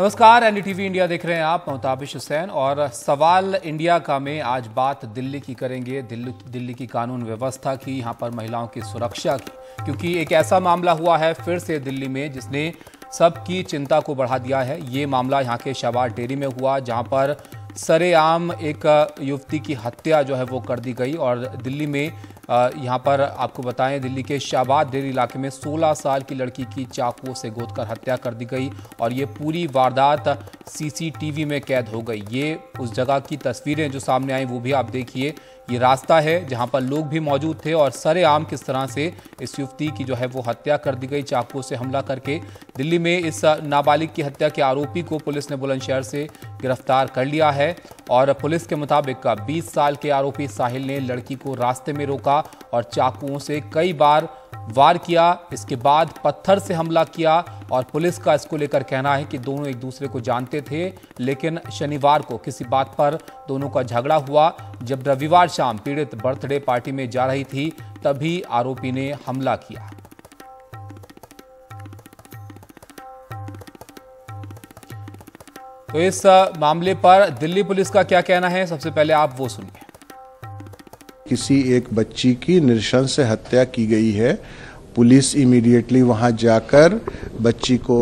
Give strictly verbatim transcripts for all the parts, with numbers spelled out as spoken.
नमस्कार, NDTV India देख रहे हैं आप। मैं ताबिश हुसैन और सवाल इंडिया का में आज बात दिल्ली की करेंगे, दिल्ली दिल्ली की कानून व्यवस्था की, यहाँ पर महिलाओं की सुरक्षा की, क्योंकि एक ऐसा मामला हुआ है फिर से दिल्ली में जिसने सबकी चिंता को बढ़ा दिया है। ये मामला यहाँ के शहबाद डेयरी में हुआ, जहाँ पर सरेआम एक युवती की हत्या जो है वो कर दी गई। और दिल्ली में यहाँ पर आपको बताएं, दिल्ली के शहबाद डेयरी इलाके में सोलह साल की लड़की की चाकू से गोदकर हत्या कर दी गई और ये पूरी वारदात सीसीटीवी में कैद हो गई। ये उस जगह की तस्वीरें जो सामने आई वो भी आप देखिए। ये रास्ता है जहाँ पर लोग भी मौजूद थे और सरेआम किस तरह से इस युवती की जो है वो हत्या कर दी गई चाकू से हमला करके। दिल्ली में इस नाबालिग की हत्या के आरोपी को पुलिस ने बुलंदशहर से गिरफ्तार कर लिया है और पुलिस के मुताबिक बीस साल के आरोपी साहिल ने लड़की को रास्ते में रोका और चाकुओं से कई बार वार किया। इसके बाद पत्थर से हमला किया और पुलिस का इसको लेकर कहना है कि दोनों एक दूसरे को जानते थे, लेकिन शनिवार को किसी बात पर दोनों का झगड़ा हुआ। जब रविवार शाम पीड़ित बर्थडे पार्टी में जा रही थी तभी आरोपी ने हमला किया। तो इस मामले पर दिल्ली पुलिस का क्या कहना है, सबसे पहले आप वो सुनिए। किसी एक बच्ची की नृशंस हत्या की गई है। पुलिस इमीडिएटली वहां जाकर बच्ची को,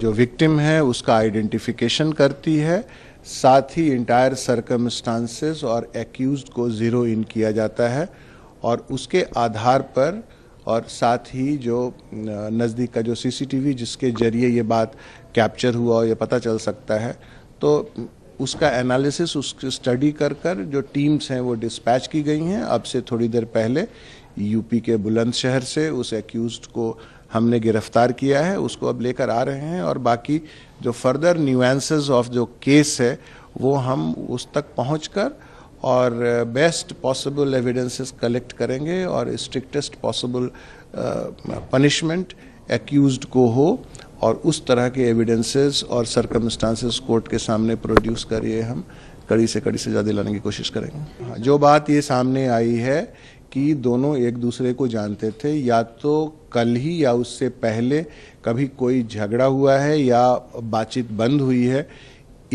जो विक्टिम है, उसका आइडेंटिफिकेशन करती है। साथ ही इंटायर सर्कमस्टांसेस और एक्यूज्ड को जीरो इन किया जाता है और उसके आधार पर, और साथ ही जो नज़दीक का जो सीसीटीवी जिसके जरिए ये बात कैप्चर हुआ और ये पता चल सकता है, तो उसका एनालिसिस, उसकी स्टडी कर कर जो टीम्स हैं वो डिस्पैच की गई हैं। अब से थोड़ी देर पहले यूपी के बुलंदशहर से उस एक्यूज्ड को हमने गिरफ्तार किया है, उसको अब लेकर आ रहे हैं और बाकी जो फर्दर न्यूएंसेस ऑफ जो केस है वो हम उस तक पहुंचकर और बेस्ट पॉसिबल एविडेंसेस कलेक्ट करेंगे और स्ट्रिक्टेस्ट पॉसिबल पनिशमेंट एक्यूज्ड को हो और उस तरह के एविडेंसेस और सर्कमस्टांसेस कोर्ट के सामने प्रोड्यूस करिए। हम कड़ी से कड़ी सजा दिलाने की कोशिश करेंगे। जो बात ये सामने आई है कि दोनों एक दूसरे को जानते थे, या तो कल ही या उससे पहले कभी कोई झगड़ा हुआ है या बातचीत बंद हुई है।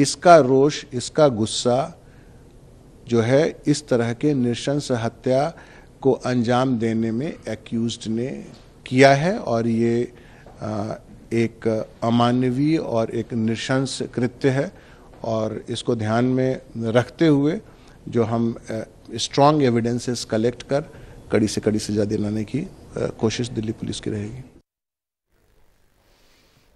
इसका रोष, इसका गुस्सा जो है इस तरह के नृशंस हत्या को अंजाम देने में एक्यूज्ड ने किया है और ये आ, एक अमानवीय और एक नृशंस कृत्य है और इसको ध्यान में रखते हुए जो हम स्ट्रांग एविडेंसेस कलेक्ट कर कड़ी से कड़ी सजा दिलाने की कोशिश दिल्ली पुलिस की रहेगी।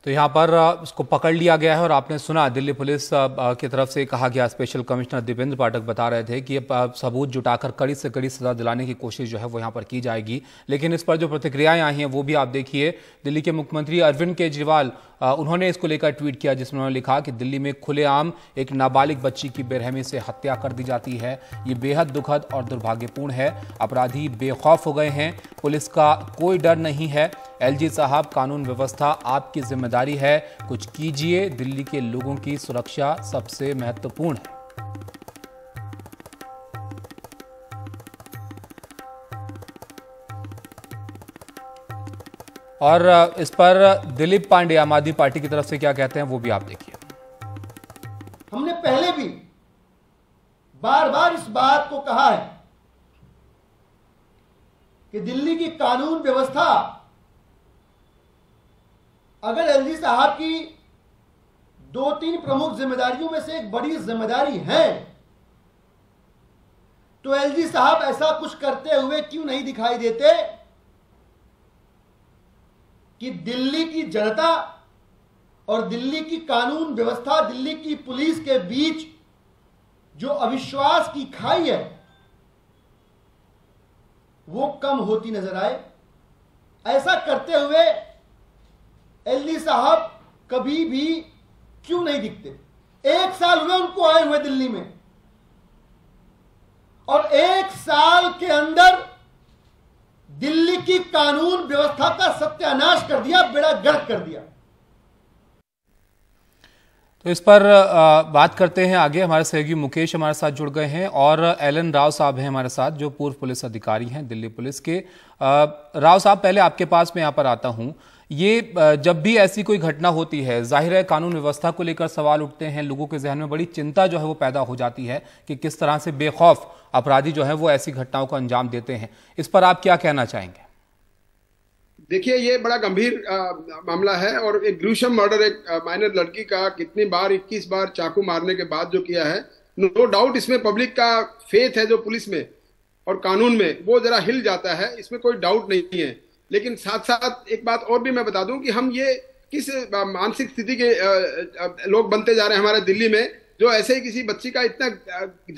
तो यहाँ पर उसको पकड़ लिया गया है और आपने सुना दिल्ली पुलिस की तरफ से कहा गया, स्पेशल कमिश्नर दीपेंद्र पाठक बता रहे थे कि सबूत जुटाकर कड़ी से कड़ी सजा दिलाने की कोशिश जो है वो यहाँ पर की जाएगी। लेकिन इस पर जो प्रतिक्रियाएं आई हैं वो भी आप देखिए। दिल्ली के मुख्यमंत्री अरविंद केजरीवाल, उन्होंने इसको लेकर ट्वीट किया जिसमें उन्होंने लिखा कि दिल्ली में खुलेआम एक नाबालिग बच्ची की बेरहमी से हत्या कर दी जाती है। ये बेहद दुखद और दुर्भाग्यपूर्ण है। अपराधी बेखौफ हो गए हैं, पुलिस का कोई डर नहीं है। एलजी साहब, कानून व्यवस्था आपकी जिम्मेदारी है, कुछ कीजिए। दिल्ली के लोगों की सुरक्षा सबसे महत्वपूर्ण है। और इस पर दिलीप पांडे आम आदमी पार्टी की तरफ से क्या कहते हैं वो भी आप देखिए। हमने पहले भी बार बार इस बात को कहा है कि दिल्ली की कानून व्यवस्था अगर एलजी साहब की दो तीन प्रमुख जिम्मेदारियों में से एक बड़ी जिम्मेदारी है तो एलजी साहब ऐसा कुछ करते हुए क्यों नहीं दिखाई देते कि दिल्ली की जनता और दिल्ली की कानून व्यवस्था, दिल्ली की पुलिस के बीच जो अविश्वास की खाई है वो कम होती नजर आए। ऐसा करते हुए एलजी साहब कभी भी क्यों नहीं दिखते। एक साल हुए उनको आए हुए दिल्ली में और एक साल के अंदर दिल्ली की कानून व्यवस्था का सत्यानाश कर दिया, बेड़ा गर्क कर दिया। तो इस पर बात करते हैं आगे। हमारे सहयोगी मुकेश हमारे साथ जुड़ गए हैं और एलन राव साहब हैं हमारे साथ, जो पूर्व पुलिस अधिकारी हैं दिल्ली पुलिस के। राव साहब, पहले आपके पास मैं यहाँ पर आता हूँ। ये जब भी ऐसी कोई घटना होती है, जाहिर है कानून व्यवस्था को लेकर सवाल उठते हैं, लोगों के जहन में बड़ी चिंता जो है वो पैदा हो जाती है कि किस तरह से बेखौफ अपराधी जो है वो ऐसी घटनाओं को अंजाम देते हैं। इस पर आप क्या कहना चाहेंगे? देखिए, ये बड़ा गंभीर मामला है और एक ग्रूशम मर्डर, एक माइनर लड़की का कितनी बार, इक्कीस बार चाकू मारने के बाद जो किया है, नो डाउट इसमें पब्लिक का फेथ है जो पुलिस में और कानून में, वो जरा हिल जाता है, इसमें कोई डाउट नहीं है। लेकिन साथ साथ एक बात और भी मैं बता दूं कि हम ये किस मानसिक स्थिति के लोग बनते जा रहे हैं हमारे दिल्ली में, जो ऐसे ही किसी बच्ची का इतना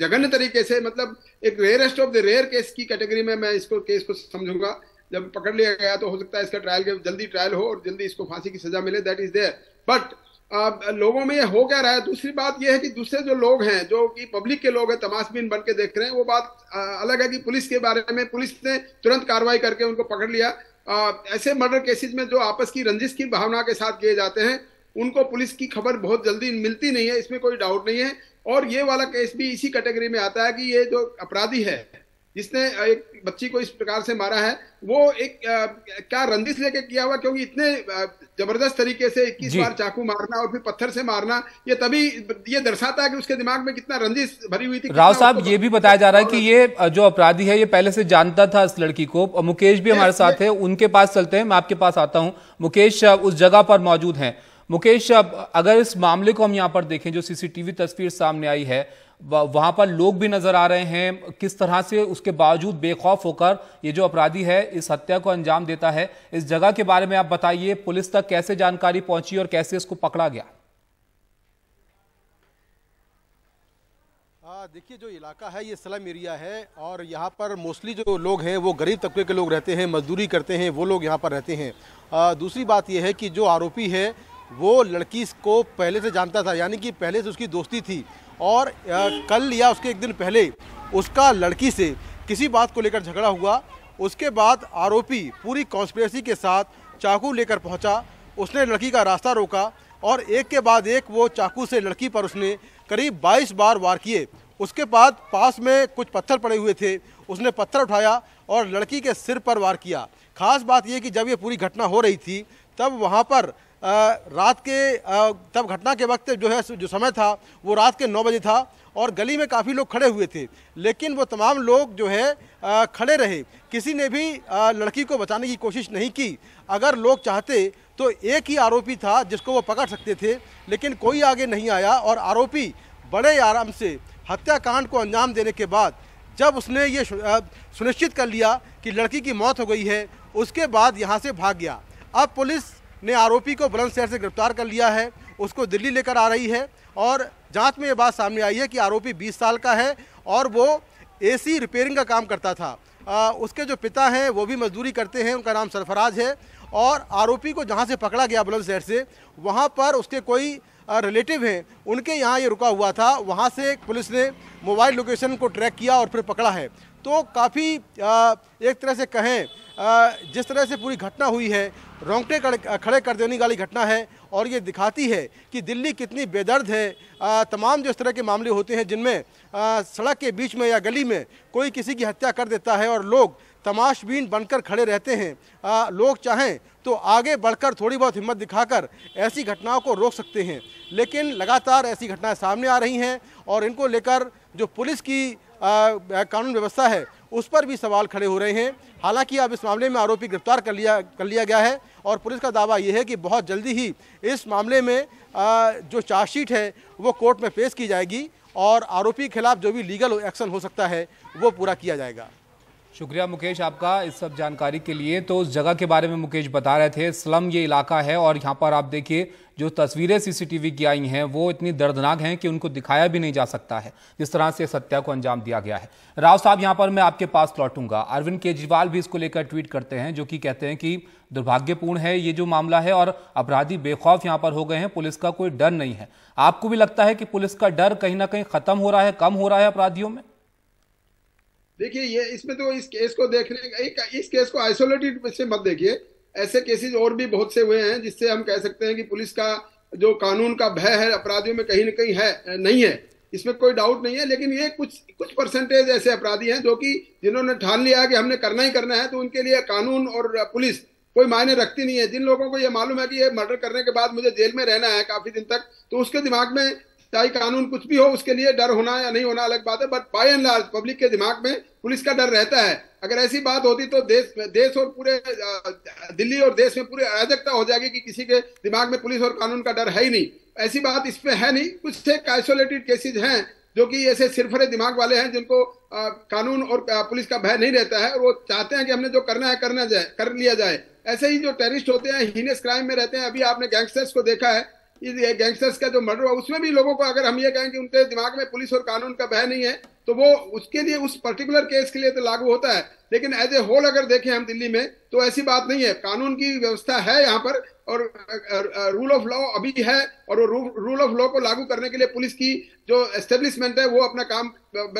जघन्य तरीके से, मतलब एक rarest of the rare case की कैटेगरी में मैं इसको केस को समझूंगा। जब पकड़ लिया गया तो हो सकता है इसका ट्रायल के जल्दी ट्रायल हो और जल्दी इसको फांसी की सजा मिले, दैट इज देयर, बट लोगों में ये हो क्या रहा है। दूसरी बात यह है कि दूसरे जो लोग हैं, जो कि पब्लिक के लोग हैं, तमाशबीन बन के देख रहे हैं, वो बात आ, अलग है कि पुलिस के बारे में, पुलिस ने तुरंत कार्रवाई करके उनको पकड़ लिया। आ, ऐसे मर्डर केसेज में जो आपस की रंजिश की भावना के साथ किए जाते हैं, उनको पुलिस की खबर बहुत जल्दी मिलती नहीं है, इसमें कोई डाउट नहीं है। और ये वाला केस भी इसी कैटेगरी में आता है कि ये जो अपराधी है जिसने एक बच्ची को इस प्रकार से मारा है, वो एक आ, क्या रंजिश लेके किया हुआ, क्योंकि इतने जबरदस्त तरीके से इक्कीस बार चाकू मारना और फिर पत्थर से मारना, ये तभी ये दर्शाता है कि उसके दिमाग में कितना रंजिश भरी हुई थी। राव साहब, ये भी बताया जा रहा है कि ये जो अपराधी है ये पहले से जानता था इस लड़की को। मुकेश भी हमारे साथ है, उनके पास चलते हैं, मैं आपके पास आता हूँ। मुकेश उस जगह पर मौजूद है। मुकेश, अगर इस मामले को हम यहाँ पर देखें, जो सीसीटीवी तस्वीर सामने आई है, वहां पर लोग भी नजर आ रहे हैं, किस तरह से उसके बावजूद बेखौफ होकर ये जो अपराधी है इस हत्या को अंजाम देता है। इस जगह के बारे में आप बताइए, पुलिस तक कैसे जानकारी पहुंची और कैसे इसको पकड़ा गया? देखिए, जो इलाका है ये स्लम एरिया है और यहाँ पर मोस्टली जो लोग हैं वो गरीब तबके के लोग रहते हैं, मजदूरी करते हैं, वो लोग यहाँ पर रहते हैं। आ, दूसरी बात यह है कि जो आरोपी है वो लड़की को पहले से जानता था, यानी कि पहले से उसकी दोस्ती थी और कल या उसके एक दिन पहले उसका लड़की से किसी बात को लेकर झगड़ा हुआ। उसके बाद आरोपी पूरी कॉन्स्पिरेसी के साथ चाकू लेकर पहुंचा, उसने लड़की का रास्ता रोका और एक के बाद एक वो चाकू से लड़की पर उसने करीब बाईस बार वार किए। उसके बाद पास में कुछ पत्थर पड़े हुए थे, उसने पत्थर उठाया और लड़की के सिर पर वार किया। खास बात यह कि जब ये पूरी घटना हो रही थी तब वहाँ पर आ, रात के आ, तब घटना के वक्त जो है जो समय था वो रात के नौ बजे था और गली में काफ़ी लोग खड़े हुए थे, लेकिन वो तमाम लोग जो है आ, खड़े रहे, किसी ने भी आ, लड़की को बचाने की कोशिश नहीं की। अगर लोग चाहते तो एक ही आरोपी था जिसको वो पकड़ सकते थे, लेकिन कोई आगे नहीं आया और आरोपी बड़े आराम से हत्याकांड को अंजाम देने के बाद जब उसने ये सुनिश्चित कर लिया कि लड़की की मौत हो गई है, उसके बाद यहाँ से भाग गया। अब पुलिस ने आरोपी को बुलंदशहर से गिरफ्तार कर लिया है, उसको दिल्ली लेकर आ रही है और जांच में ये बात सामने आई है कि आरोपी बीस साल का है और वो एसी रिपेयरिंग का काम करता था। आ, उसके जो पिता हैं वो भी मजदूरी करते हैं, उनका नाम सरफराज है और आरोपी को जहां से पकड़ा गया बुलंदशहर से, वहां पर उसके कोई रिलेटिव हैं उनके यहाँ ये रुका हुआ था, वहाँ से पुलिस ने मोबाइल लोकेशन को ट्रैक किया और फिर पकड़ा है। तो काफ़ी एक तरह से कहें आ, जिस तरह से पूरी घटना हुई है, रोंगटे खड़े कर देने वाली घटना है और ये दिखाती है कि दिल्ली कितनी बेदर्द है। आ, तमाम जो इस तरह के मामले होते हैं जिनमें सड़क के बीच में या गली में कोई किसी की हत्या कर देता है और लोग तमाशबीन बनकर खड़े रहते हैं, आ, लोग चाहें तो आगे बढ़कर थोड़ी बहुत हिम्मत दिखाकर ऐसी घटनाओं को रोक सकते हैं, लेकिन लगातार ऐसी घटनाएं सामने आ रही हैं और इनको लेकर जो पुलिस की आ, कानून व्यवस्था है उस पर भी सवाल खड़े हो रहे हैं। हालांकि अब इस मामले में आरोपी गिरफ्तार कर लिया कर लिया गया है और पुलिस का दावा यह है कि बहुत जल्दी ही इस मामले में आ, जो चार्जशीट है वो कोर्ट में पेश की जाएगी और आरोपी के खिलाफ जो भी लीगल एक्शन हो सकता है वो पूरा किया जाएगा। शुक्रिया मुकेश आपका इस सब जानकारी के लिए। तो उस जगह के बारे में मुकेश बता रहे थे, स्लम ये इलाका है और यहाँ पर आप देखिए जो तस्वीरें सीसीटीवी की आई हैं वो इतनी दर्दनाक हैं कि उनको दिखाया भी नहीं जा सकता है, जिस तरह से इस हत्या को अंजाम दिया गया है। राव साहब, यहाँ पर मैं आपके पास लौटूंगा। अरविंद केजरीवाल भी इसको लेकर ट्वीट करते हैं, जो कि कहते हैं कि दुर्भाग्यपूर्ण है ये जो मामला है और अपराधी बेखौफ यहाँ पर हो गए हैं, पुलिस का कोई डर नहीं है। आपको भी लगता है कि पुलिस का डर कहीं ना कहीं खत्म हो रहा है, कम हो रहा है अपराधियों में? देखिए, ये इसमें तो इस केस को देखने का, इस केस को आइसोलेटेड से मत देखिए, ऐसे केसेस और भी बहुत से हुए हैं जिससे हम कह सकते हैं कि पुलिस का जो कानून का भय है अपराधियों में कहीं ना कहीं है, नहीं है, इसमें कोई डाउट नहीं है। लेकिन ये कुछ कुछ परसेंटेज ऐसे अपराधी हैं जो कि जिन्होंने ठान लिया कि हमने करना ही करना है, तो उनके लिए कानून और पुलिस कोई मायने रखती नहीं है। जिन लोगों को ये मालूम है कि ये मर्डर करने के बाद मुझे जेल में रहना है काफी दिन तक, तो उसके दिमाग में चाहे कानून कुछ भी हो उसके लिए डर होना या नहीं होना अलग बात है, but by and large public के दिमाग में पुलिस का डर रहता है। अगर ऐसी बात होती तो देश देश और पूरे दिल्ली और देश में पूरी अराजकता हो जाएगी कि किसी के दिमाग में पुलिस और कानून का डर है ही नहीं। ऐसी बात इसमें है नहीं। कुछ एक आइसोलेटेड केसेज हैं जो कि ऐसे सिरफरे दिमाग वाले हैं जिनको आ, कानून और पुलिस का भय नहीं रहता है और वो चाहते हैं कि हमने जो करना है करना जाए कर लिया जाए। ऐसे ही जो टेररिस्ट होते हैं हीनेस क्राइम में रहते हैं। अभी आपने गैंगस्टर्स को देखा है, ये गैंगस्टर्स का जो मर्डर हुआ उसमें भी लोगों को अगर हम ये कहें कि उनके दिमाग में पुलिस और कानून का भय नहीं है तो वो उसके लिए उस पर्टिकुलर केस के लिए तो लागू होता है, लेकिन एज ए होल अगर देखें हम दिल्ली में तो ऐसी बात नहीं है। कानून की व्यवस्था है यहाँ पर और रूल ऑफ लॉ अभी है और रूल ऑफ लॉ को लागू करने के लिए पुलिस की जो एस्टेब्लिशमेंट है वो अपना काम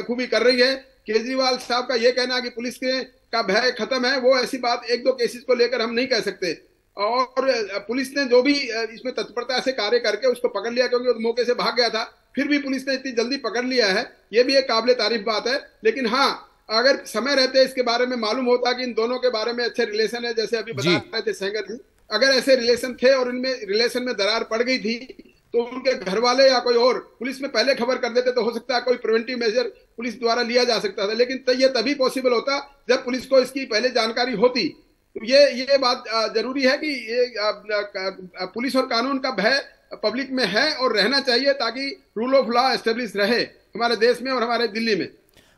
बखूबी कर रही है। केजरीवाल साहब का ये कहना कि पुलिस के का भय खत्म है, वो ऐसी बात एक दो केसेस को लेकर हम नहीं कह सकते। और पुलिस ने जो भी इसमें तत्परता से कार्य करके उसको पकड़ लिया, क्योंकि वो मौके से भाग गया था, फिर भी पुलिस ने इतनी जल्दी पकड़ लिया है, ये भी एक काबिले तारीफ बात है। लेकिन हाँ, अगर समय रहते इसके बारे में मालूम होता कि इन दोनों के बारे में अच्छे रिलेशन है, जैसे अभी बता रहे थे सेंगर जी, अगर ऐसे रिलेशन थे और इनमें रिलेशन में दरार पड़ गई थी तो उनके घर वाले या कोई और पुलिस में पहले खबर कर देते तो हो सकता है कोई प्रिवेंटिव मेजर पुलिस द्वारा लिया जा सकता था, लेकिन ये तभी पॉसिबल होता जब पुलिस को इसकी पहले जानकारी होती। तो ये ये बात जरूरी है कि ये पुलिस और कानून का भय पब्लिक में है और रहना चाहिए ताकि रूल ऑफ लॉ एस्टेब्लिश रहे हमारे देश में और हमारे दिल्ली में।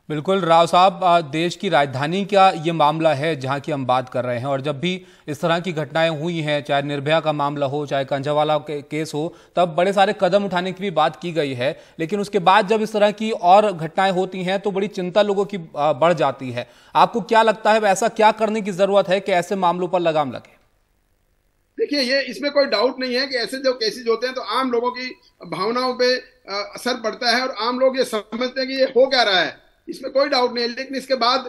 बिल्कुल राव साहब, देश की राजधानी का ये मामला है जहाँ की हम बात कर रहे हैं, और जब भी इस तरह की घटनाएं हुई हैं, चाहे निर्भया का मामला हो, चाहे कंझावाला के केस हो, तब बड़े सारे कदम उठाने की भी बात की गई है, लेकिन उसके बाद जब इस तरह की और घटनाएं होती हैं तो बड़ी चिंता लोगों की बढ़ जाती है। आपको क्या लगता है ऐसा क्या करने की जरूरत है कि ऐसे मामलों पर लगाम लगे? देखिए, ये इसमें कोई डाउट नहीं है कि ऐसे जो केसेज होते हैं तो आम लोगों की भावनाओं पर असर पड़ता है और आम लोग ये समझते हैं कि ये हो क्या रहा है, इसमें कोई डाउट नहीं है। लेकिन इसके बाद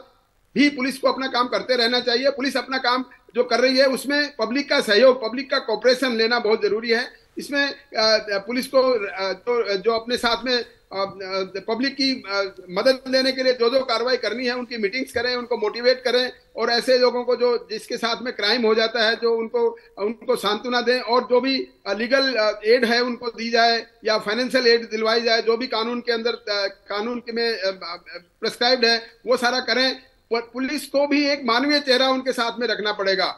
भी पुलिस को अपना काम करते रहना चाहिए। पुलिस अपना काम जो कर रही है उसमें पब्लिक का सहयोग, पब्लिक का कोऑपरेशन लेना बहुत जरूरी है। इसमें पुलिस को तो जो अपने साथ में पब्लिक की मदद लेने के लिए जो जो कार्रवाई करनी है उनकी मीटिंग्स करें, उनको मोटिवेट करें और ऐसे लोगों को जो जिसके साथ में क्राइम हो जाता है जो उनको उनको सांत्वना दें और जो भी लीगल एड है उनको दी जाए या फाइनेंशियल एड दिलवाई जाए, जो भी कानून के अंदर कानून के में प्रेस्क्राइब्ड है वो सारा करें। पुलिस को भी एक मानवीय चेहरा उनके साथ में रखना पड़ेगा,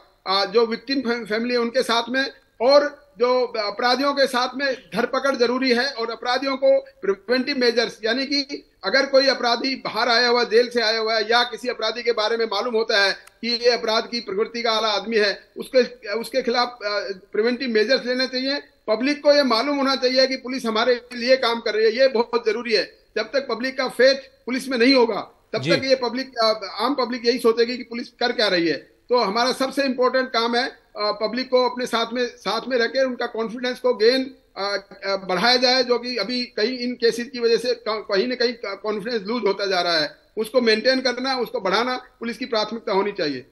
जो विक्टिम फैमिली है उनके साथ में, और जो अपराधियों के साथ में धरपकड़ जरूरी है और अपराधियों को प्रिवेंटिव मेजर्स, यानी कि अगर कोई अपराधी बाहर आया हुआ, जेल से आया हुआ है या किसी अपराधी के बारे में मालूम होता है कि ये अपराध की प्रकृति का आला आदमी है, उसके उसके खिलाफ प्रिवेंटिव मेजर्स लेने चाहिए। पब्लिक को ये मालूम होना चाहिए कि पुलिस हमारे लिए काम कर रही है, ये बहुत जरूरी है। जब तक पब्लिक का फेथ पुलिस में नहीं होगा तब तक ये पब्लिक, आम पब्लिक यही सोचेगी कि पुलिस कर क्या रही है। तो हमारा सबसे इम्पोर्टेंट काम है पब्लिक को अपने साथ में साथ में रखें, उनका कॉन्फिडेंस को गेन बढ़ाया जाए, जो कि अभी कई इन केसेस की वजह से कहीं ना कहीं कॉन्फिडेंस लूज होता जा रहा है। उसको मेंटेन करना, उसको बढ़ाना पुलिस की प्राथमिकता होनी चाहिए।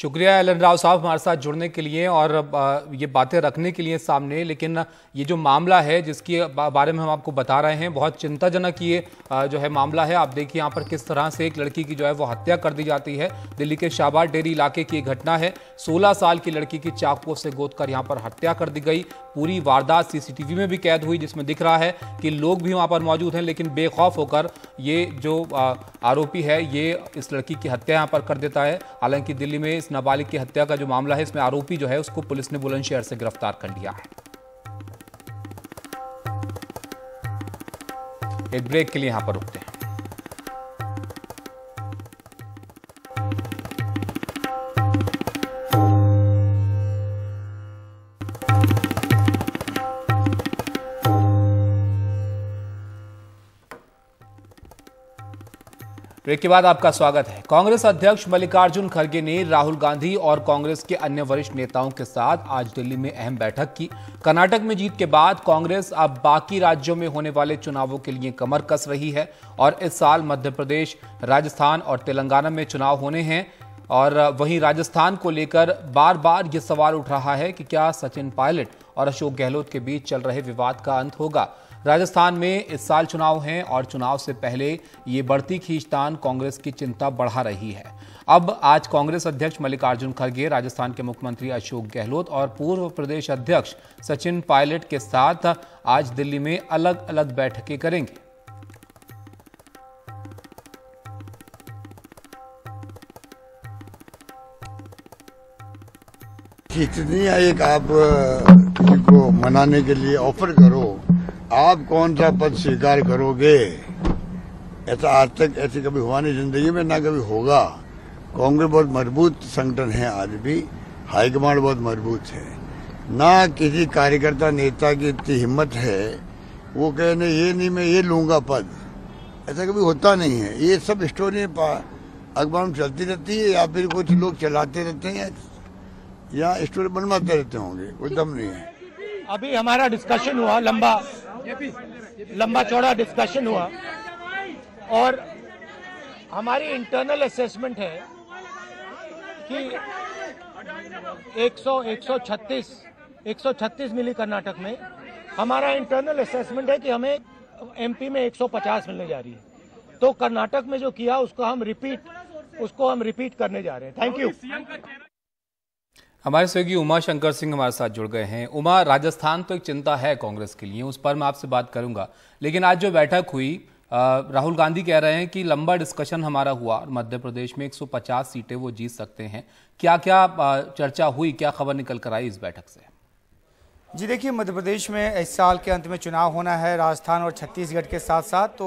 शुक्रिया एलन राव साहब हमारे साथ जुड़ने के लिए और ये बातें रखने के लिए सामने। लेकिन ये जो मामला है जिसके बारे में हम आपको बता रहे हैं, बहुत चिंताजनक ये जो है मामला है। आप देखिए यहाँ पर किस तरह से एक लड़की की जो है वो हत्या कर दी जाती है। दिल्ली के शाहबाद डेरी इलाके की घटना है, सोलह साल की लड़की की चाकू से गोद कर यहाँ पर हत्या कर दी गई। पूरी वारदात सीसीटीवी में भी कैद हुई, जिसमें दिख रहा है कि लोग भी वहाँ पर मौजूद हैं, लेकिन बेखौफ होकर ये जो आरोपी है ये इस लड़की की हत्या यहाँ पर कर देता है। हालांकि दिल्ली में इस नाबालिग की हत्या का जो मामला है इसमें आरोपी जो है उसको पुलिस ने बुलंदशहर से गिरफ्तार कर लिया है। एक ब्रेक के लिए यहां पर रुकते हैं। ब्रेक के बाद आपका स्वागत है। कांग्रेस अध्यक्ष मल्लिकार्जुन खड़गे ने राहुल गांधी और कांग्रेस के अन्य वरिष्ठ नेताओं के साथ आज दिल्ली में अहम बैठक की। कर्नाटक में जीत के बाद कांग्रेस अब बाकी राज्यों में होने वाले चुनावों के लिए कमर कस रही है और इस साल मध्य प्रदेश, राजस्थान और तेलंगाना में चुनाव होने हैं। और वहीं राजस्थान को लेकर बार बार ये सवाल उठ रहा है कि क्या सचिन पायलट और अशोक गहलोत के बीच चल रहे विवाद का अंत होगा। राजस्थान में इस साल चुनाव हैं और चुनाव से पहले ये बढ़ती खींचतान कांग्रेस की चिंता बढ़ा रही है। अब आज कांग्रेस अध्यक्ष मल्लिकार्जुन खड़गे, राजस्थान के मुख्यमंत्री अशोक गहलोत और पूर्व प्रदेश अध्यक्ष सचिन पायलट के साथ आज दिल्ली में अलग अलग बैठकें करेंगे। कितनी एक आप किसी को मनाने के लिए ऑफर करो, आप कौन सा पद स्वीकार करोगे? ऐसा आज तक ऐसे कभी हुआ नहीं जिंदगी में, ना कभी होगा। कांग्रेस बहुत मजबूत संगठन है, आज भी हाईकमांड बहुत मजबूत है। ना किसी कार्यकर्ता नेता की इतनी हिम्मत है वो कहे नहीं ये नहीं मैं ये लूँगा पद, ऐसा कभी होता नहीं है। ये सब स्टोरी अखबार में चलती रहती है या फिर कुछ लोग चलाते रहते हैं या स्टोरी बनवाते रहते होंगे, कोई दम नहीं है। अभी हमारा डिस्कशन हुआ, लंबा लंबा चौड़ा डिस्कशन हुआ और हमारी इंटरनल असेसमेंट है कि एक सौ छत्तीस मिली कर्नाटक में। हमारा इंटरनल असेसमेंट है कि हमें एमपी में एक सौ पचास मिलने जा रही है, तो कर्नाटक में जो किया उसको हम रिपीट उसको हम रिपीट करने जा रहे हैं। Thank you. हमारे सहयोगी उमा शंकर सिंह हमारे साथ जुड़ गए हैं। उमा, राजस्थान तो एक चिंता है कांग्रेस के लिए, उस पर मैं आपसे बात करूंगा, लेकिन आज जो बैठक हुई, राहुल गांधी कह रहे हैं कि लंबा डिस्कशन हमारा हुआ, मध्य प्रदेश में एक सौ पचास सीटें वो जीत सकते हैं। क्या क्या चर्चा हुई, क्या खबर निकल कर आई इस बैठक से? जी देखिए, मध्य प्रदेश में इस साल के अंत में चुनाव होना है, राजस्थान और छत्तीसगढ़ के साथ साथ। तो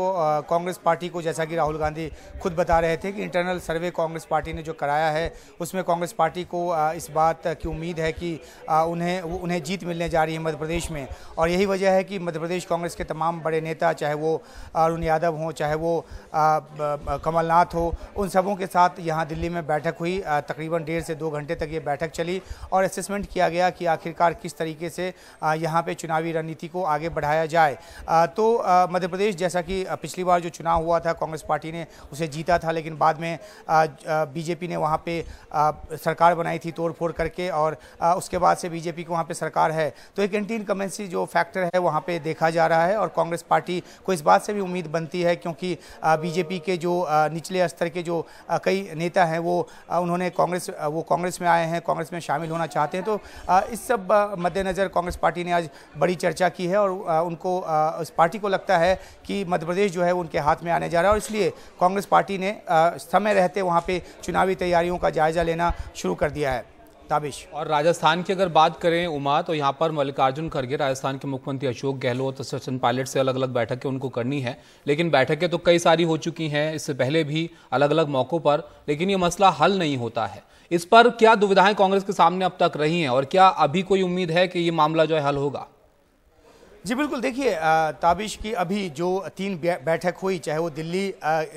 कांग्रेस पार्टी को, जैसा कि राहुल गांधी खुद बता रहे थे कि इंटरनल सर्वे कांग्रेस पार्टी ने जो कराया है उसमें कांग्रेस पार्टी को आ, इस बात की उम्मीद है कि आ, उन्हें उन्हें जीत मिलने जा रही है मध्य प्रदेश में। और यही वजह है कि मध्य प्रदेश कांग्रेस के तमाम बड़े नेता, चाहे वो अरुण यादव हों, चाहे वो कमल नाथ हो, उन सबों के साथ यहाँ दिल्ली में बैठक हुई। तकरीबन डेढ़ से दो घंटे तक ये बैठक चली और असेसमेंट किया गया कि आखिरकार किस तरीके से यहाँ पे चुनावी रणनीति को आगे बढ़ाया जाए। तो मध्य प्रदेश, जैसा कि पिछली बार जो चुनाव हुआ था कांग्रेस पार्टी ने उसे जीता था, लेकिन बाद में बीजेपी ने वहाँ पे सरकार बनाई थी तोड़फोड़ करके, और उसके बाद से बीजेपी की वहाँ पे सरकार है। तो एक एंटी इनकम्बेंसी जो फैक्टर है वहाँ पे देखा जा रहा है और कांग्रेस पार्टी को इस बात से भी उम्मीद बनती है, क्योंकि बीजेपी के जो निचले स्तर के जो कई नेता हैं वो उन्होंने कांग्रेस वो कांग्रेस में आए हैं, कांग्रेस में शामिल होना चाहते हैं। तो इस सब मद्देनज़र कांग्रेस पार्टी ने आज बड़ी चर्चा की है और उनको, उस पार्टी को लगता है कि मध्य प्रदेश जो है उनके हाथ में आने जा रहा है, और इसलिए कांग्रेस पार्टी ने समय रहते वहाँ पे चुनावी तैयारियों का जायजा लेना शुरू कर दिया है। ताबिश। और राजस्थान की अगर बात करें उमा, तो यहाँ पर मल्लिकार्जुन खड़गे, राजस्थान के मुख्यमंत्री अशोक गहलोत, सचिन पायलट से अलग अलग बैठकें उनको करनी है, लेकिन बैठकें तो कई सारी हो चुकी हैं इससे पहले भी अलग अलग मौक़ों पर, लेकिन ये मसला हल नहीं होता है। इस पर क्या दुविधाएं कांग्रेस के सामने अब तक रही हैं और क्या अभी कोई उम्मीद है कि ये मामला जो है हल होगा? जी बिल्कुल, देखिए ताबिश की अभी जो तीन बैठक हुई, चाहे वो दिल्ली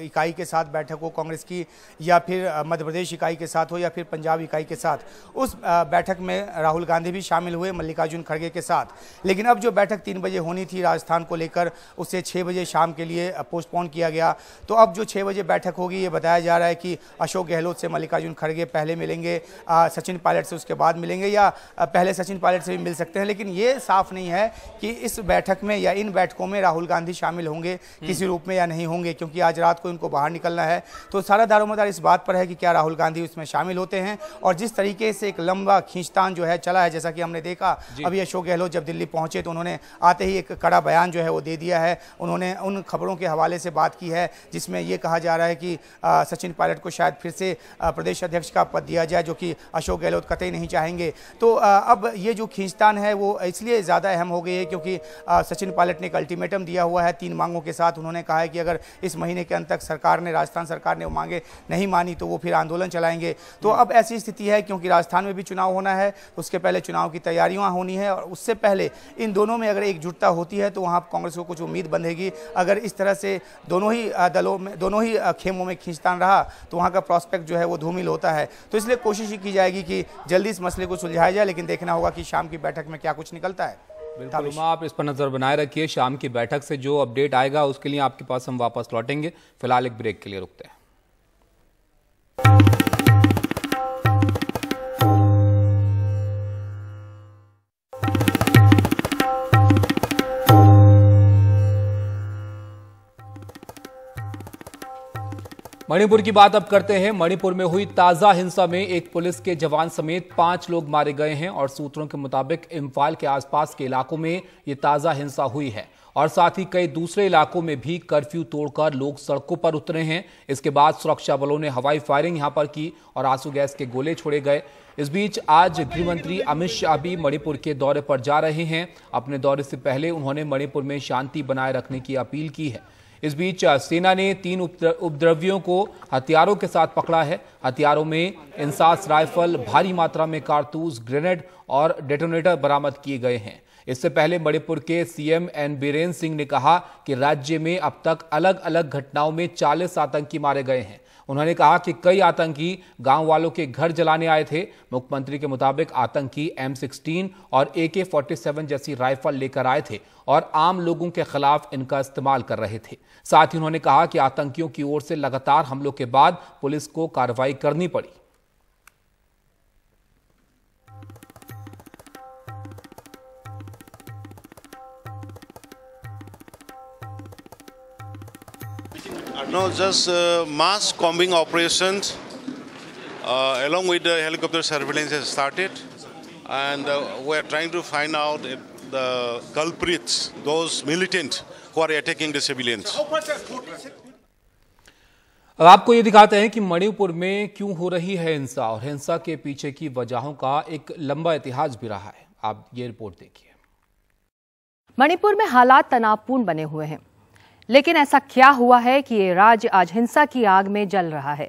इकाई के साथ बैठक हो कांग्रेस की, या फिर मध्य प्रदेश इकाई के साथ हो, या फिर पंजाब इकाई के साथ, उस बैठक में राहुल गांधी भी शामिल हुए मल्लिकार्जुन खड़गे के साथ। लेकिन अब जो बैठक तीन बजे होनी थी राजस्थान को लेकर, उसे छः बजे शाम के लिए पोस्टपोन किया गया। तो अब जो छः बजे बैठक होगी, ये बताया जा रहा है कि अशोक गहलोत से मल्लिकार्जुन खड़गे पहले मिलेंगे, सचिन पायलट से उसके बाद मिलेंगे, या पहले सचिन पायलट से भी मिल सकते हैं। लेकिन ये साफ नहीं है कि इस बैठक में या इन बैठकों में राहुल गांधी शामिल होंगे किसी रूप में या नहीं होंगे, क्योंकि आज रात को इनको बाहर निकलना है। तो सारा दारोमदार इस बात पर है कि क्या राहुल गांधी उसमें शामिल होते हैं। और जिस तरीके से एक लंबा खींचतान जो है चला है, जैसा कि हमने देखा, अभी अशोक गहलोत जब दिल्ली पहुंचे तो उन्होंने आते ही एक कड़ा बयान जो है वो दे दिया है। उन्होंने उन खबरों के हवाले से बात की है जिसमें यह कहा जा रहा है कि आ, सचिन पायलट को शायद फिर से आ, प्रदेश अध्यक्ष का पद दिया जाए, जो कि अशोक गहलोत कतई नहीं चाहेंगे। तो अब ये जो खींचतान है वो इसलिए ज़्यादा अहम हो गई है क्योंकि आ, सचिन पायलट ने एक अल्टीमेटम दिया हुआ है तीन मांगों के साथ। उन्होंने कहा है कि अगर इस महीने के अंत तक सरकार ने, राजस्थान सरकार ने वो मांगे नहीं मानी तो वो फिर आंदोलन चलाएंगे। तो अब ऐसी स्थिति है क्योंकि राजस्थान में भी चुनाव होना है, उसके पहले चुनाव की तैयारियां होनी है, और उससे पहले इन दोनों में अगर एकजुटता होती है तो वहाँ कांग्रेस को कुछ उम्मीद बंधेगी। अगर इस तरह से दोनों ही दलों में, दोनों ही खेमों में खींचतान रहा तो वहाँ का प्रॉस्पेक्ट जो है वो धूमिल होता है। तो इसलिए कोशिश की जाएगी कि जल्दी इस मसले को सुलझाया जाए, लेकिन देखना होगा कि शाम की बैठक में क्या कुछ निकलता है। बिल्कुल उमा, आप इस पर नजर बनाए रखिए, शाम की बैठक से जो अपडेट आएगा उसके लिए आपके पास हम वापस लौटेंगे। फिलहाल एक ब्रेक के लिए रुकते हैं। मणिपुर की बात अब करते हैं। मणिपुर में हुई ताजा हिंसा में एक पुलिस के जवान समेत पांच लोग मारे गए हैं और सूत्रों के मुताबिक इम्फाल के आसपास के इलाकों में ये ताजा हिंसा हुई है और साथ ही कई दूसरे इलाकों में भी कर्फ्यू तोड़कर लोग सड़कों पर उतरे हैं। इसके बाद सुरक्षा बलों ने हवाई फायरिंग यहां पर की और आंसू गैस के गोले छोड़े गए। इस बीच आज गृहमंत्री अमित शाह भी मणिपुर के दौरे पर जा रहे हैं। अपने दौरे से पहले उन्होंने मणिपुर में शांति बनाए रखने की अपील की है। इस बीच सेना ने तीन उपद्रवियों को हथियारों के साथ पकड़ा है। हथियारों में इंसास राइफल, भारी मात्रा में कारतूस, ग्रेनेड और डेटोनेटर बरामद किए गए हैं। इससे पहले मणिपुर के सीएम एन बीरेन सिंह ने कहा कि राज्य में अब तक अलग अलग घटनाओं में चालीस आतंकी मारे गए हैं। उन्होंने कहा कि कई आतंकी गांव वालों के घर जलाने आए थे। मुख्यमंत्री के मुताबिक आतंकी एम सिक्सटीन और ए के फोर्टी सेवन जैसी राइफल लेकर आए थे और आम लोगों के खिलाफ इनका इस्तेमाल कर रहे थे। साथ ही उन्होंने कहा कि आतंकियों की ओर से लगातार हमलों के बाद पुलिस को कार्रवाई करनी पड़ी। No, just uh, mass combing operations uh, along with the helicopter surveillance has started, and uh, we are trying to find out if the culprits, those militants who are attacking the civilians. अब आपको ये दिखाते हैं कि मणिपुर में क्यों हो रही है हिंसा और हिंसा के पीछे की वजहों का एक लंबा इतिहास भी रहा है। आप ये रिपोर्ट देखिए। मणिपुर में हालात तनावपूर्ण बने हुए हैं, लेकिन ऐसा क्या हुआ है कि ये राज्य आज हिंसा की आग में जल रहा है।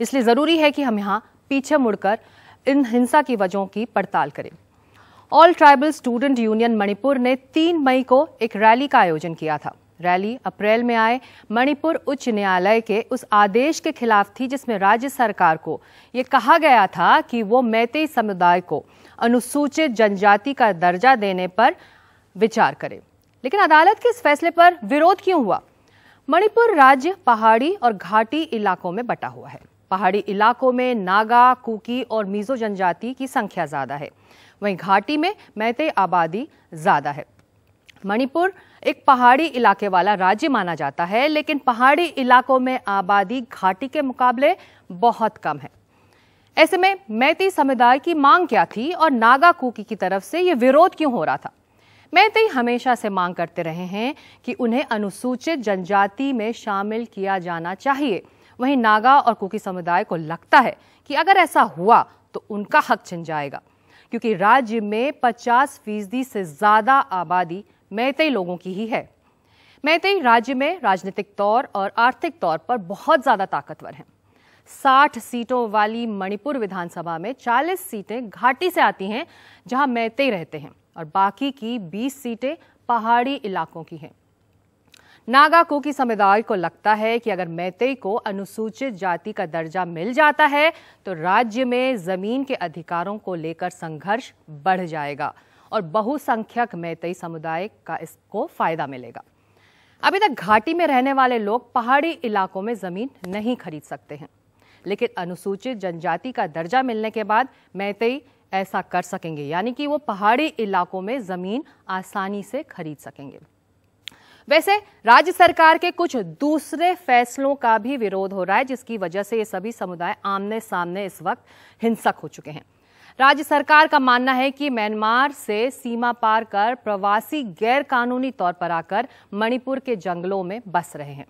इसलिए जरूरी है कि हम यहाँ पीछे मुड़कर इन हिंसा की वजहों की पड़ताल करें। All tribal student union Manipur ने तीन मई को एक रैली का आयोजन किया था। रैली अप्रैल में आए मणिपुर उच्च न्यायालय के उस आदेश के खिलाफ थी जिसमें राज्य सरकार को ये कहा गया था कि वो मैतेई समुदाय को अनुसूचित जनजाति का दर्जा देने पर विचार करे। लेकिन अदालत के इस फैसले पर विरोध क्यों हुआ? मणिपुर राज्य पहाड़ी और घाटी इलाकों में बटा हुआ है। पहाड़ी इलाकों में नागा, कुकी और मिजो जनजाति की संख्या ज्यादा है, वहीं घाटी में मैते आबादी ज्यादा है। मणिपुर एक पहाड़ी इलाके वाला राज्य माना जाता है, लेकिन पहाड़ी इलाकों में आबादी घाटी के मुकाबले बहुत कम है। ऐसे में मैते समुदाय की मांग क्या थी और नागा कुकी की तरफ से ये विरोध क्यों हो रहा था? मैतेई हमेशा से मांग करते रहे हैं कि उन्हें अनुसूचित जनजाति में शामिल किया जाना चाहिए। वहीं नागा और कुकी समुदाय को लगता है कि अगर ऐसा हुआ तो उनका हक छिन जाएगा, क्योंकि राज्य में पचास फीसदी से ज़्यादा आबादी मैतेई लोगों की ही है। मैतेई राज्य में राजनीतिक तौर और आर्थिक तौर पर बहुत ज़्यादा ताकतवर हैं। साठ सीटों वाली मणिपुर विधानसभा में चालीस सीटें घाटी से आती हैं, जहाँ मैतेई रहते हैं, और बाकी की बीस सीटें पहाड़ी इलाकों की हैं। नागा कुकी समुदाय को लगता है कि अगर मैतेई को अनुसूचित जाति का दर्जा मिल जाता है तो राज्य में जमीन के अधिकारों को लेकर संघर्ष बढ़ जाएगा और बहुसंख्यक मैतेई समुदाय का इसको फायदा मिलेगा। अभी तक घाटी में रहने वाले लोग पहाड़ी इलाकों में जमीन नहीं खरीद सकते हैं, लेकिन अनुसूचित जनजाति का दर्जा मिलने के बाद मैतेई ऐसा कर सकेंगे, यानी कि वो पहाड़ी इलाकों में जमीन आसानी से खरीद सकेंगे। वैसे राज्य सरकार के कुछ दूसरे फैसलों का भी विरोध हो रहा है, जिसकी वजह से ये सभी समुदाय आमने सामने इस वक्त हिंसक हो चुके हैं। राज्य सरकार का मानना है कि म्यांमार से सीमा पार कर प्रवासी गैर कानूनी तौर पर आकर मणिपुर के जंगलों में बस रहे हैं।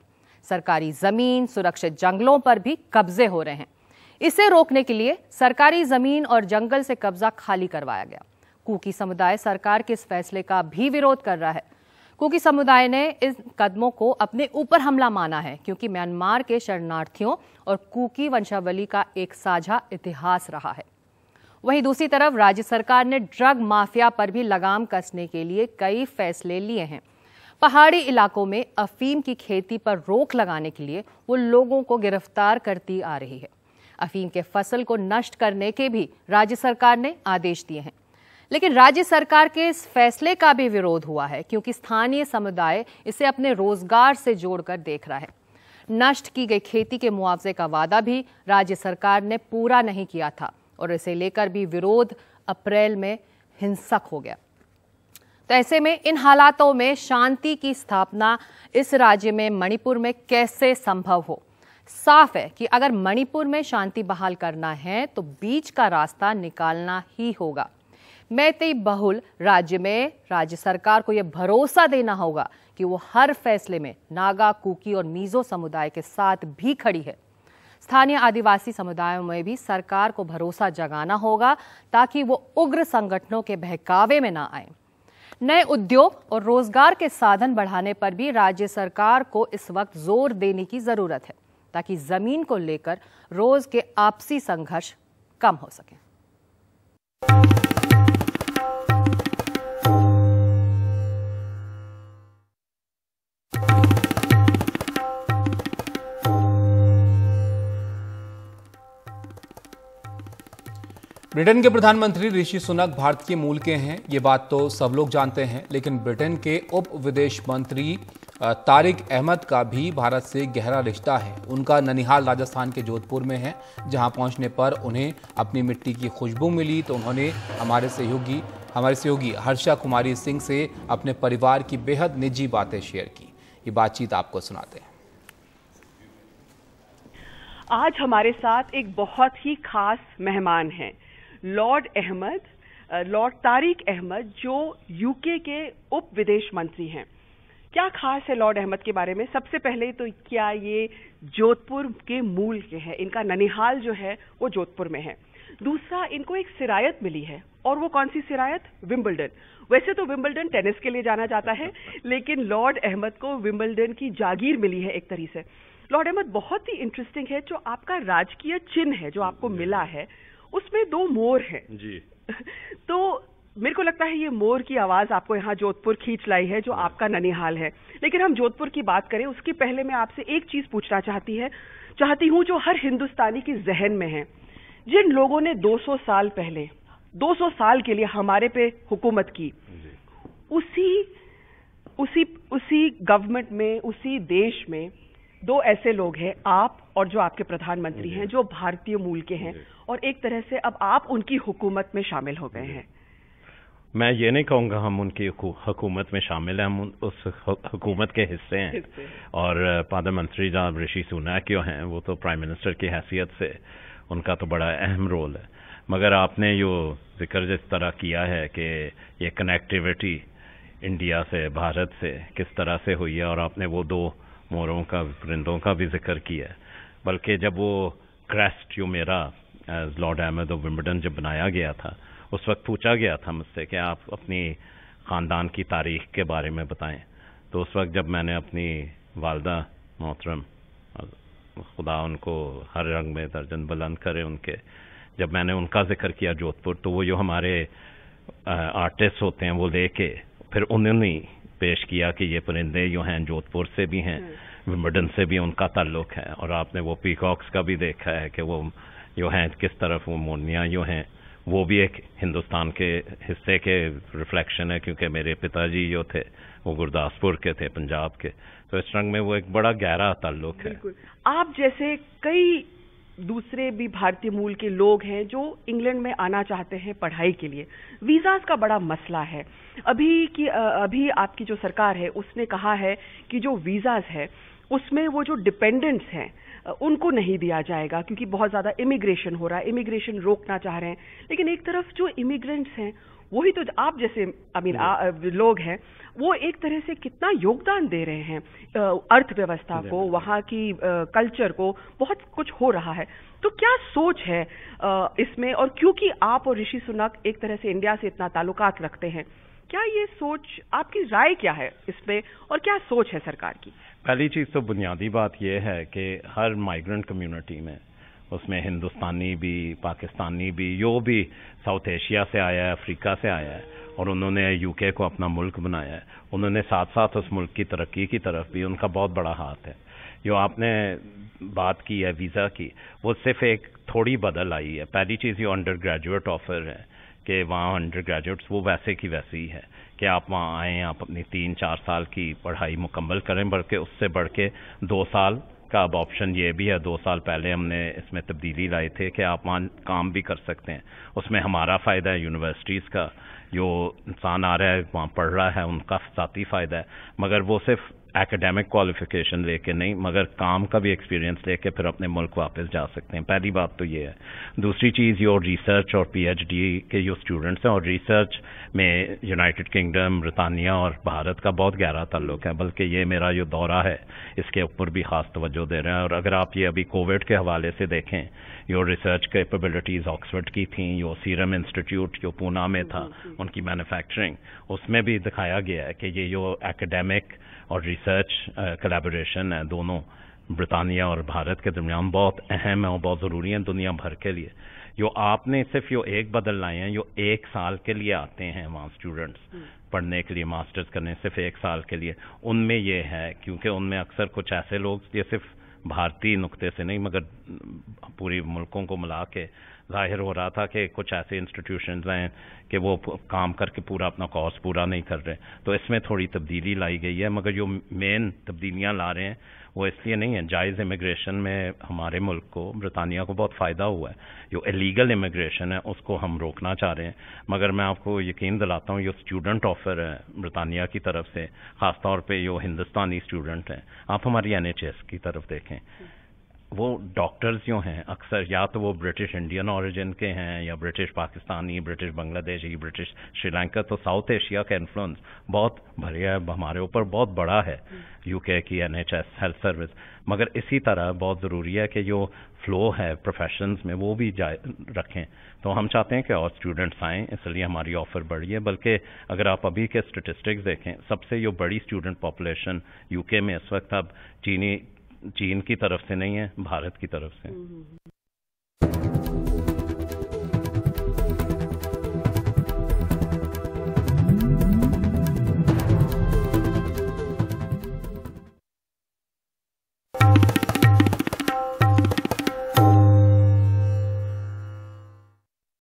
सरकारी जमीन, सुरक्षित जंगलों पर भी कब्जे हो रहे हैं। इसे रोकने के लिए सरकारी जमीन और जंगल से कब्जा खाली करवाया गया। कुकी समुदाय सरकार के इस फैसले का भी विरोध कर रहा है। कुकी समुदाय ने इन कदमों को अपने ऊपर हमला माना है, क्योंकि म्यांमार के शरणार्थियों और कुकी वंशावली का एक साझा इतिहास रहा है। वहीं दूसरी तरफ राज्य सरकार ने ड्रग माफिया पर भी लगाम कसने के लिए कई फैसले लिए हैं। पहाड़ी इलाकों में अफीम की खेती पर रोक लगाने के लिए वो लोगों को गिरफ्तार करती आ रही है। अफीम के फसल को नष्ट करने के भी राज्य सरकार ने आदेश दिए हैं, लेकिन राज्य सरकार के इस फैसले का भी विरोध हुआ है, क्योंकि स्थानीय समुदाय इसे अपने रोजगार से जोड़कर देख रहा है। नष्ट की गई खेती के मुआवजे का वादा भी राज्य सरकार ने पूरा नहीं किया था और इसे लेकर भी विरोध अप्रैल में हिंसक हो गया। तो ऐसे में इन हालातों में शांति की स्थापना इस राज्य में मणिपुर में कैसे संभव हो? साफ है कि अगर मणिपुर में शांति बहाल करना है तो बीच का रास्ता निकालना ही होगा। मैत्री बहुल राज्य में राज्य सरकार को यह भरोसा देना होगा कि वो हर फैसले में नागा, कुकी और मिजो समुदाय के साथ भी खड़ी है। स्थानीय आदिवासी समुदायों में भी सरकार को भरोसा जगाना होगा ताकि वो उग्र संगठनों के बहकावे में ना आए। नए उद्योग और रोजगार के साधन बढ़ाने पर भी राज्य सरकार को इस वक्त जोर देने की जरूरत है ताकि जमीन को लेकर रोज के आपसी संघर्ष कम हो सके। ब्रिटेन के प्रधानमंत्री ऋषि सुनक भारत के मूल के हैं, ये बात तो सब लोग जानते हैं, लेकिन ब्रिटेन के उप विदेश मंत्री तारिक अहमद का भी भारत से गहरा रिश्ता है। उनका ननिहाल राजस्थान के जोधपुर में है, जहां पहुंचने पर उन्हें अपनी मिट्टी की खुशबू मिली तो उन्होंने हमारे सहयोगी हमारे सहयोगी हर्षा कुमारी सिंह से अपने परिवार की बेहद निजी बातें शेयर की। ये बातचीत आपको सुनाते हैं। आज हमारे साथ एक बहुत ही खास मेहमान हैं, लॉर्ड अहमद, लॉर्ड तारिक अहमद, जो यूके के उप विदेश मंत्री हैं। क्या खास है लॉर्ड अहमद के बारे में? सबसे पहले तो क्या ये जोधपुर के मूल के हैं, इनका ननिहाल जो है वो जोधपुर में है। दूसरा, इनको एक सिरायत मिली है, और वो कौन सी सिरायत? विंबलडन। वैसे तो विंबलडन टेनिस के लिए जाना जाता है, लेकिन लॉर्ड अहमद को विंबलडन की जागीर मिली है एक तरह से। लॉर्ड अहमद, बहुत ही इंटरेस्टिंग है जो आपका राजकीय चिन्ह है जो आपको मिला है, उसमें दो मोर हैं जी। तो मेरे को लगता है ये मोर की आवाज आपको यहाँ जोधपुर खींच लाई है जो आपका ननिहाल है। लेकिन हम जोधपुर की बात करें उसके पहले मैं आपसे एक चीज पूछना चाहती है चाहती हूँ जो हर हिंदुस्तानी के जहन में है। जिन लोगों ने दो सौ साल पहले दो सौ साल के लिए हमारे पे हुकूमत की, उसी उसी उसी गवर्नमेंट में, उसी देश में दो ऐसे लोग हैं, आप और जो आपके प्रधानमंत्री हैं, जो भारतीय मूल के हैं, और एक तरह से अब आप उनकी हुकूमत में शामिल हो गए हैं। मैं ये नहीं कहूँगा हम उनकी हुकूमत में शामिल हैं, हम उस हुकूमत के हिस्से हैं। और प्रधानमंत्री जनाब ऋषि सुनक क्यों हैं, वो तो प्राइम मिनिस्टर की हैसियत से उनका तो बड़ा अहम रोल है। मगर आपने यो जिक्र जिस तरह किया है कि ये कनेक्टिविटी इंडिया से, भारत से किस तरह से हुई है, और आपने वो दो मोरों का, परिंदों का भी जिक्र किया है। बल्कि जब वो क्रेस्ट, यू मेरा as lord Ahmad of Wimbledon जब बनाया गया था, उस वक्त पूछा गया था मुझसे कि आप अपनी ख़ानदान की तारीख के बारे में बताएं। तो उस वक्त जब मैंने अपनी वालदा मोहतरम, खुदा उनको हर रंग में दर्जन बुलंद करे उनके, जब मैंने उनका जिक्र किया जोधपुर, तो वो जो हमारे आर्टिस्ट होते हैं वो लेके फिर उन्होंने पेश किया कि ये परिंदे जो हैं जोधपुर से भी हैं, विंबलडन से भी उनका ताल्लुक है। और आपने वो पीकॉक्स का भी देखा है कि वो जो हैं किस तरफ वो मोरनियाँ जो हैं, वो भी एक हिंदुस्तान के हिस्से के रिफ्लेक्शन है, क्योंकि मेरे पिताजी जो थे वो गुरदासपुर के थे, पंजाब के। तो इस रंग में वो एक बड़ा गहरा ताल्लुक है। आप जैसे कई दूसरे भी भारतीय मूल के लोग हैं जो इंग्लैंड में आना चाहते हैं पढ़ाई के लिए। वीज़ाज का बड़ा मसला है अभी की, अभी आपकी जो सरकार है उसने कहा है कि जो वीज़ाज है उसमें वो जो डिपेंडेंट्स हैं उनको नहीं दिया जाएगा, क्योंकि बहुत ज़्यादा इमिग्रेशन हो रहा है, इमिग्रेशन रोकना चाह रहे हैं। लेकिन एक तरफ जो इमिग्रेंट्स हैं वही तो आप जैसे आई मीन लोग हैं, वो एक तरह से कितना योगदान दे रहे हैं अर्थव्यवस्था को, वहाँ की कल्चर को, बहुत कुछ हो रहा है। तो क्या सोच है आ, इसमें? और क्योंकि आप और ऋषि सुनक एक तरह से इंडिया से इतना ताल्लुकात रखते हैं, क्या ये सोच, आपकी राय क्या है इसमें, और क्या सोच है सरकार की? पहली चीज़ तो बुनियादी बात यह है कि हर माइग्रेंट कम्युनिटी में, उसमें हिंदुस्तानी भी, पाकिस्तानी भी, यो भी साउथ एशिया से आया है, अफ्रीका से आया है, और उन्होंने यूके को अपना मुल्क बनाया है, उन्होंने साथ साथ उस मुल्क की तरक्की की तरफ भी उनका बहुत बड़ा हाथ है। जो आपने बात की है वीज़ा की, वो सिर्फ एक थोड़ी बदल आई है। पहली चीज़ ये अंडर ग्रेजुएट ऑफर है कि वहाँ अंडर ग्रेजुएट्स वो वैसे की वैसी है कि आप वहाँ आएँ, आप अपनी तीन चार साल की पढ़ाई मुकम्मल करें, बल्कि उससे बढ़ के दो साल का अब ऑप्शन ये भी है। दो साल पहले हमने इसमें तब्दीली लाई थी कि आप वहाँ काम भी कर सकते हैं। उसमें हमारा फ़ायदा है यूनिवर्सिटीज़ का, जो इंसान आ रहा है वहाँ पढ़ रहा है, उनका साथी फ़ायदा है। मगर वो सिर्फ एकेडमिक क्वालिफिकेशन लेके नहीं मगर काम का भी एक्सपीरियंस लेके फिर अपने मुल्क वापस जा सकते हैं। पहली बात तो ये है। दूसरी चीज़, योर रिसर्च और पीएचडी के जो स्टूडेंट्स हैं, और रिसर्च में यूनाइटेड किंगडम, ब्रिटानिया और भारत का बहुत गहरा ताल्लुक है, बल्कि ये मेरा जो दौरा है इसके ऊपर भी खास तवज्जो दे रहे हैं। और अगर आप ये अभी कोविड के हवाले से देखें, योर रिसर्च कैपेबिलिटीज़ ऑक्सफर्ड की थी, योर सीरम इंस्टीट्यूट जो पूना में था उनकी मैन्युफैक्चरिंग, उसमें भी दिखाया गया है कि ये जो एकेडमिक और रिसर्च कोलैबोरेशन है दोनों ब्रिटानिया और भारत के दरमियान बहुत अहम है और बहुत ज़रूरी है दुनिया भर के लिए। जो आपने सिर्फ यो एक बदल लाए हैं, जो एक साल के लिए आते हैं वहाँ स्टूडेंट्स पढ़ने के लिए, मास्टर्स करने सिर्फ एक साल के लिए, उनमें ये है क्योंकि उनमें अक्सर कुछ ऐसे लोग, ये सिर्फ भारतीय नुक्ते से नहीं मगर पूरी मुल्कों को मिला के जाहिर हो रहा था कि कुछ ऐसे इंस्टीट्यूशंस हैं कि वो काम करके पूरा अपना कोर्स पूरा नहीं कर रहे, तो इसमें थोड़ी तब्दीली लाई गई है। मगर जो मेन तब्दीलियां ला रहे हैं वो इसलिए नहीं है, जायज़ इमिग्रेशन में हमारे मुल्क को, ब्रिटानिया को बहुत फ़ायदा हुआ है। जो इलीगल इमिग्रेशन है उसको हम रोकना चाह रहे हैं, मगर मैं आपको यकीन दिलाता हूँ जो स्टूडेंट ऑफर है ब्रिटानिया की तरफ से, ख़ासतौर पे जो हिंदुस्तानी स्टूडेंट हैं, आप हमारी एनएचएस की तरफ देखें, वो डॉक्टर्स जो हैं अक्सर या तो वो ब्रिटिश इंडियन ऑरिजिन के हैं या British Pakistani, British Bangladeshi, British Sri Lanka, तो साउथ एशिया का इन्फ्लुएंस बहुत भरे है हमारे ऊपर, बहुत बड़ा है यूके की एनएचएस हेल्थ सर्विस। मगर इसी तरह बहुत ज़रूरी है कि जो फ्लो है प्रोफेशंस में वो भी जाए रखें। तो हम चाहते हैं कि और स्टूडेंट्स आएँ, इसलिए हमारी ऑफ़र बढ़ी है। बल्कि अगर आप अभी के स्टेटिस्टिक्स देखें, सबसे जो बड़ी स्टूडेंट पॉपुलेशन यूके में इस वक्त अब चीनी चीन की तरफ से नहीं है, भारत की तरफ से।